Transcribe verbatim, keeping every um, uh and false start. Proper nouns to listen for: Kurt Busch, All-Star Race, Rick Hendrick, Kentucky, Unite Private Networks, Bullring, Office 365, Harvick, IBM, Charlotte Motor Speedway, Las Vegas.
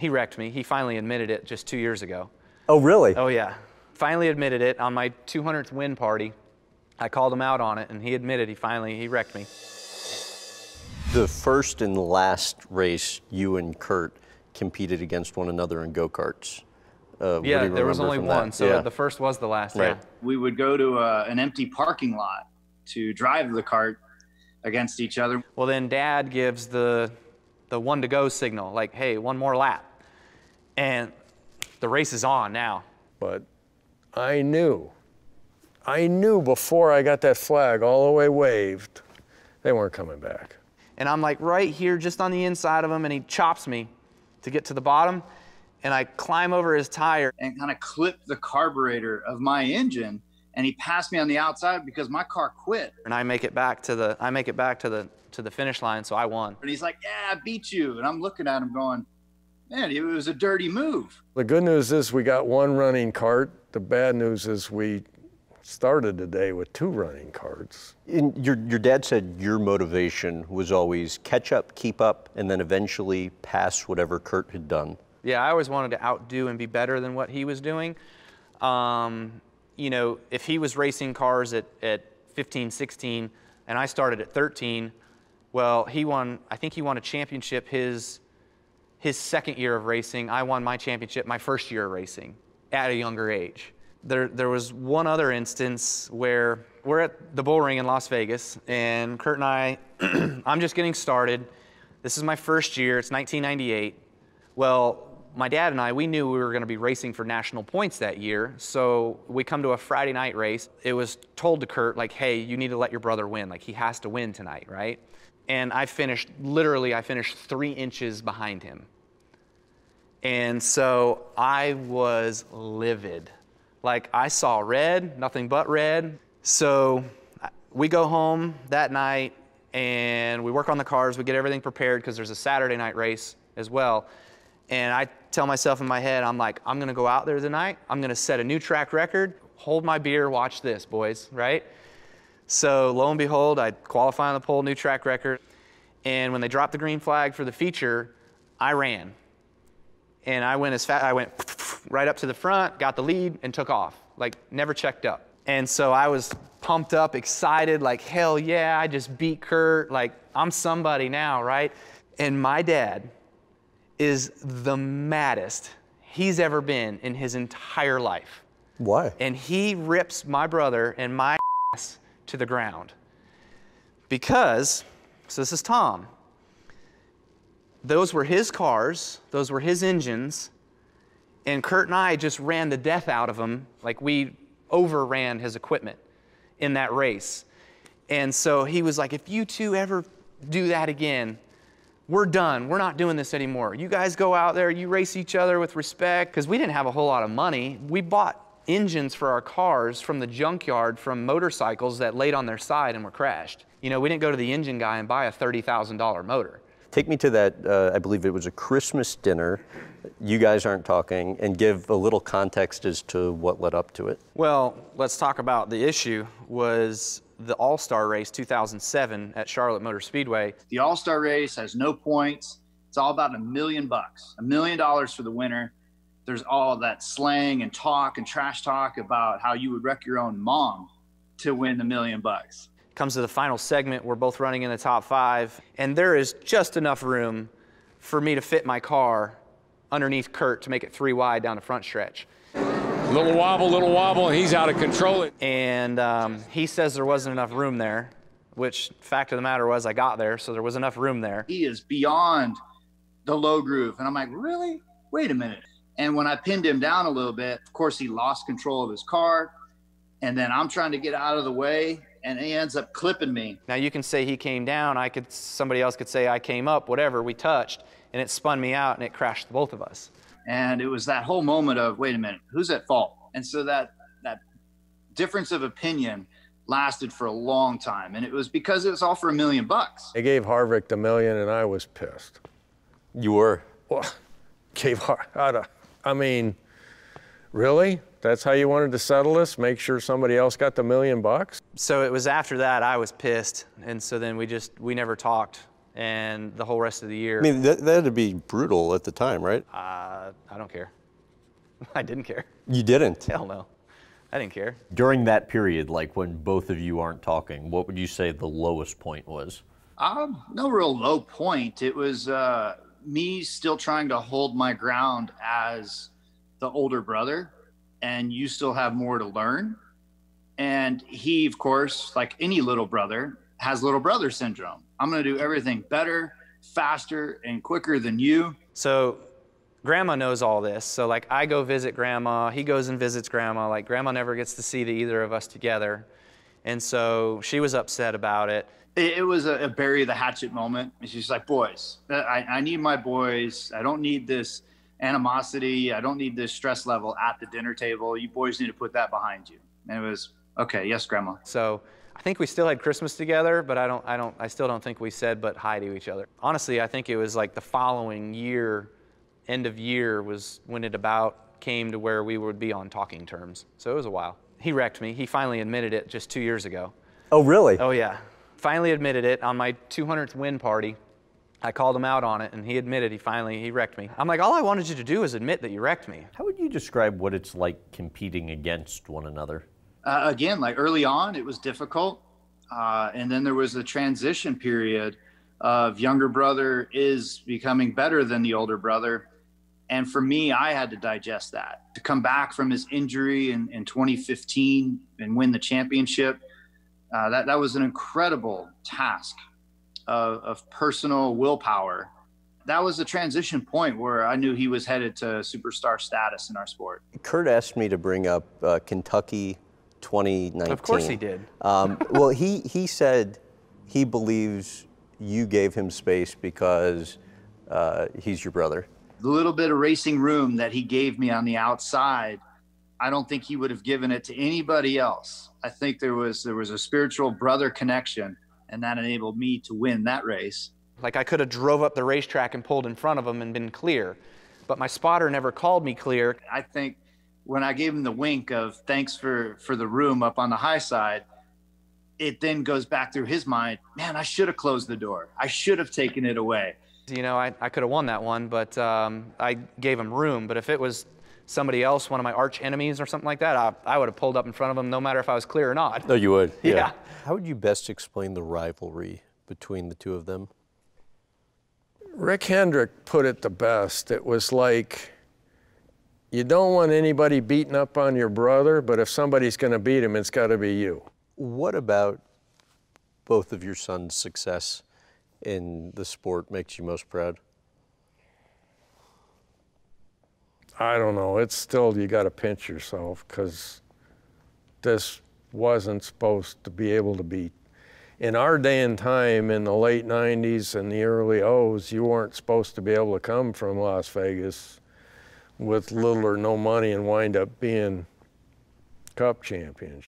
he wrecked me. He finally admitted it just two years ago. Oh, really? Oh, yeah. Finally admitted it on my two hundredth win party. I called him out on it, and he admitted he finally, he wrecked me. The first and last race you and Kurt competed against one another in go-karts. Uh, yeah, there was only one, that? so yeah. the first was the last. Right. Yeah. We would go to uh, an empty parking lot to drive the kart against each other. Well, then Dad gives the, the one-to-go signal, like, hey, one more lap. And the race is on now. But I knew, I knew before I got that flag all the way waved, they weren't coming back. And I'm like right here, just on the inside of him, and he chops me to get to the bottom. And I climb over his tire and kind of clip the carburetor of my engine, and he passed me on the outside because my car quit. And I make it back to the I make it back to the to the finish line, so I won. And he's like, "Yeah, I beat you." And I'm looking at him going, "Man, it was a dirty move." The good news is we got one running cart. The bad news is we started the day with two running carts. And your your dad said your motivation was always catch up, keep up, and then eventually pass whatever Kurt had done. Yeah, I always wanted to outdo and be better than what he was doing. Um, you know, if he was racing cars at, at fifteen, sixteen, and I started at thirteen, well, he won, I think he won a championship his, his second year of racing. I won my championship my first year of racing at a younger age. There, there was one other instance where we're at the Bullring in Las Vegas, and Kurt and I, I'm just getting started. This is my first year, it's nineteen ninety-eight. Well, my dad and I, we knew we were going to be racing for national points that year, so we come to a Friday night race. It was told to Kurt, like, hey, you need to let your brother win. Like, he has to win tonight, right? And I finished, literally, I finished three inches behind him. And so I was livid. Like, I saw red, nothing but red. So we go home that night, and we work on the cars. We get everything prepared because there's a Saturday night race as well. And I tell myself in my head, I'm like, I'm gonna go out there tonight, I'm gonna set a new track record, hold my beer, watch this, boys, right? So lo and behold, I qualify on the pole, new track record. And when they dropped the green flag for the feature, I ran. And I went as fast, I went right up to the front, got the lead, and took off. Like, never checked up. And so I was pumped up, excited, like, hell yeah, I just beat Kurt, like, I'm somebody now, right? And my dad is the maddest he's ever been in his entire life. Why? And he rips my brother and my ass to the ground. Because, so this is Tom, those were his cars, those were his engines, and Kurt and I just ran the death out of him, like we overran his equipment in that race. And so he was like, if you two ever do that again, we're done, we're not doing this anymore. You guys go out there, you race each other with respect, because we didn't have a whole lot of money. We bought engines for our cars from the junkyard from motorcycles that laid on their side and were crashed. You know, we didn't go to the engine guy and buy a thirty thousand dollar motor. Take me to that, uh, I believe it was a Christmas dinner, you guys aren't talking, and give a little context as to what led up to it. Well, let's talk about the issue was the All-Star Race two thousand seven at Charlotte Motor Speedway. The All-Star Race has no points. It's all about a million bucks, a million dollars for the winner. There's all that slang and talk and trash talk about how you would wreck your own mom to win the million bucks. Comes to the final segment, we're both running in the top five, and there is just enough room for me to fit my car underneath Kurt to make it three wide down the front stretch. Little wobble, little wobble, and he's out of control. And um, he says there wasn't enough room there, which fact of the matter was I got there, so there was enough room there. He is beyond the low groove. And I'm like, really? Wait a minute. And when I pinned him down a little bit, of course, he lost control of his car. And then I'm trying to get out of the way, and he ends up clipping me. Now, you can say he came down. I could, somebody else could say I came up, whatever. We touched, and it spun me out, and it crashed the both of us. And it was that whole moment of, wait a minute, who's at fault? And so that that difference of opinion lasted for a long time. And it was because it was all for a million bucks. They gave Harvick the million, and I was pissed. You were? Well, gave Harvick, I mean, really? That's how you wanted to settle this? Make sure somebody else got the million bucks? So it was after that I was pissed. And so then we just, we never talked and the whole rest of the year. I mean, that, that'd be brutal at the time, right? Uh, I don't care. I didn't care. You didn't? Hell no. I didn't care. During that period, like when both of you aren't talking, what would you say the lowest point was? Um, no real low point. It was uh, me still trying to hold my ground as the older brother, and you still have more to learn. And he, of course, like any little brother, has little brother syndrome. I'm going to do everything better, faster, and quicker than you. So Grandma knows all this. So like I go visit Grandma, he goes and visits Grandma. Like Grandma never gets to see the either of us together. And so she was upset about it. It, it was a, a bury the hatchet moment. She's like, boys, I, I need my boys. I don't need this animosity. I don't need this stress level at the dinner table. You boys need to put that behind you. And it was, okay, yes, Grandma. So I think we still had Christmas together, but I don't, I don't, I still don't think we said but hi to each other. Honestly, I think it was like the following year, end of year was when it about came to where we would be on talking terms. So it was a while. He wrecked me. He finally admitted it just two years ago. Oh, really? Oh, yeah. Finally admitted it on my two hundredth win party. I called him out on it, and he admitted he finally, he wrecked me. I'm like, all I wanted you to do is admit that you wrecked me. How would you describe what it's like competing against one another? Uh, again, like early on, it was difficult. Uh, and then there was the transition period of younger brother is becoming better than the older brother. And for me, I had to digest that. To come back from his injury in, in twenty fifteen and win the championship, uh, that, that was an incredible task of, of personal willpower. That was a transition point where I knew he was headed to superstar status in our sport. Kurt asked me to bring up uh, Kentucky twenty nineteen. Of course he did. um, well, he, he said he believes you gave him space because uh, he's your brother. The little bit of racing room that he gave me on the outside, I don't think he would have given it to anybody else. I think there was there was a spiritual brother connection, and that enabled me to win that race. Like I could have drove up the racetrack and pulled in front of him and been clear, but my spotter never called me clear. I think when I gave him the wink of thanks for, for the room up on the high side, it then goes back through his mind, man, I should have closed the door. I should have taken it away. You know, I, I could have won that one, but um, I gave him room. But if it was somebody else, one of my arch enemies or something like that, I, I would have pulled up in front of him no matter if I was clear or not. No, you would. Yeah. Yeah. How would you best explain the rivalry between the two of them? Rick Hendrick put it the best. It was like, you don't want anybody beating up on your brother, but if somebody's going to beat him, it's got to be you. What about both of your sons' success in the sport makes you most proud? I don't know. It's still, you got to pinch yourself because this wasn't supposed to be able to be. In our day and time in the late nineties and the early O's, you weren't supposed to be able to come from Las Vegas with little or no money and wind up being cup champions.